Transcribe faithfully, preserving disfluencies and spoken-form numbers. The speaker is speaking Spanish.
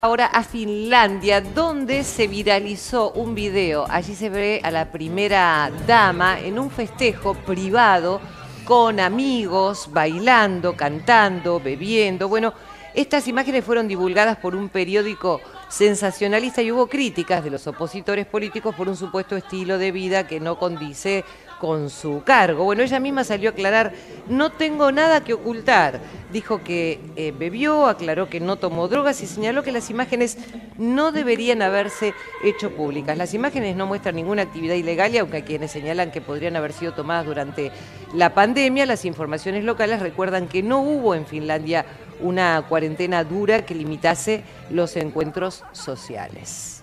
Ahora a Finlandia, donde se viralizó un video. Allí se ve a la primera dama en un festejo privado con amigos, bailando, cantando, bebiendo. Bueno, estas imágenes fueron divulgadas por un periódico sensacionalista y hubo críticas de los opositores políticos por un supuesto estilo de vida que no condice con su cargo. Bueno, ella misma salió a aclarar, no tengo nada que ocultar. Dijo que eh, bebió, aclaró que no tomó drogas y señaló que las imágenes no deberían haberse hecho públicas. Las imágenes no muestran ninguna actividad ilegal y aunque quienes señalan que podrían haber sido tomadas durante la pandemia, las informaciones locales recuerdan que no hubo en Finlandia una cuarentena dura que limitase los encuentros sociales.